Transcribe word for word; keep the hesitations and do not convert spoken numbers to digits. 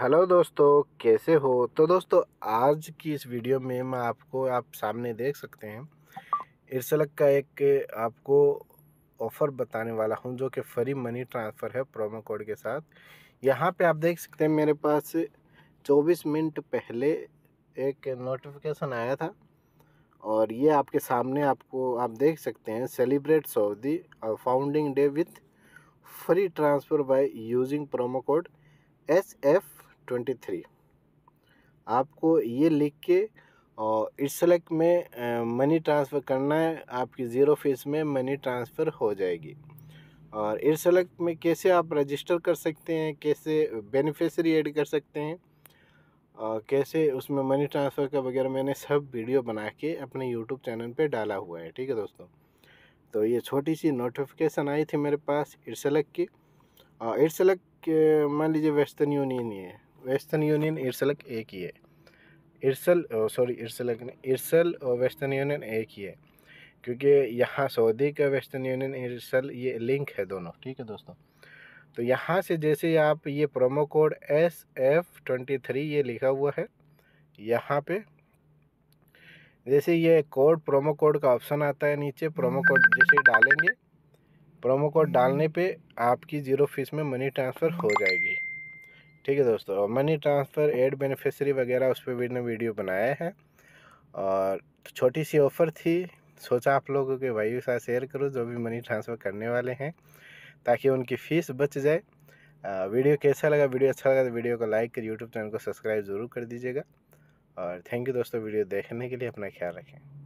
Hello दोस्तों, कैसे हो। तो दोस्तों आज की इस वीडियो में मैं आपको आप सामने देख सकते हैं एरसल का एक आपको ऑफ़र बताने वाला हूं जो कि फ्री मनी ट्रांसफ़र है प्रोमो कोड के साथ। यहां पे आप देख सकते हैं मेरे पास चौबीस मिनट पहले एक नोटिफिकेशन आया था और ये आपके सामने आपको आप देख सकते हैं celebrate Saudi founding day with free transfer by using promo code S F twenty three. आपको ये लिख के और एरसल में मनी ट्रांसफ़र करना है, आपकी ज़ीरो फीस में मनी ट्रांसफ़र हो जाएगी। और एरसल में कैसे आप रजिस्टर कर सकते हैं, कैसे बेनिफिशरी ऐड कर सकते हैं और कैसे उसमें मनी ट्रांसफ़र का वगैरह मैंने सब वीडियो बना के अपने यूट्यूब चैनल पे डाला हुआ है। ठीक है दोस्तों, तो ये छोटी सी नोटिफिकेशन आई थी मेरे पास एरसल की। और एरसल के मान लीजिए वेस्टर्न यूनियन ही है, वेस्टर्न यूनियन एरसल एक ही है। एरसल सॉरी एरसल एरसल और वेस्टर्न यूनियन एक ही है क्योंकि यहाँ सऊदी का वेस्टर्न यूनियन एरसल ये लिंक है दोनों। ठीक है दोस्तों, तो यहाँ से जैसे आप ये promo code S F twenty three ये लिखा हुआ है, यहाँ पे जैसे ये कोड प्रोमो कोड का ऑप्शन आता है नीचे, प्रोमो कोड जैसे डालेंगे, प्रोमो कोड डालने पे आपकी ज़ीरो फीस में मनी ट्रांसफ़र हो जाएगी। ठीक है दोस्तों, और मनी ट्रांसफ़र एड बेनिफिशरी वगैरह उस पर भी मैंने वीडियो बनाया है। और छोटी सी ऑफ़र थी, सोचा आप लोगों के भाई के साथ शेयर करो जो भी मनी ट्रांसफ़र करने वाले हैं ताकि उनकी फ़ीस बच जाए। वीडियो कैसा लगा, वीडियो अच्छा लगा तो वीडियो को लाइक कर यूट्यूब चैनल को सब्सक्राइब ज़रूर कर दीजिएगा। और थैंक यू दोस्तों वीडियो देखने के लिए, अपना ख्याल रखें।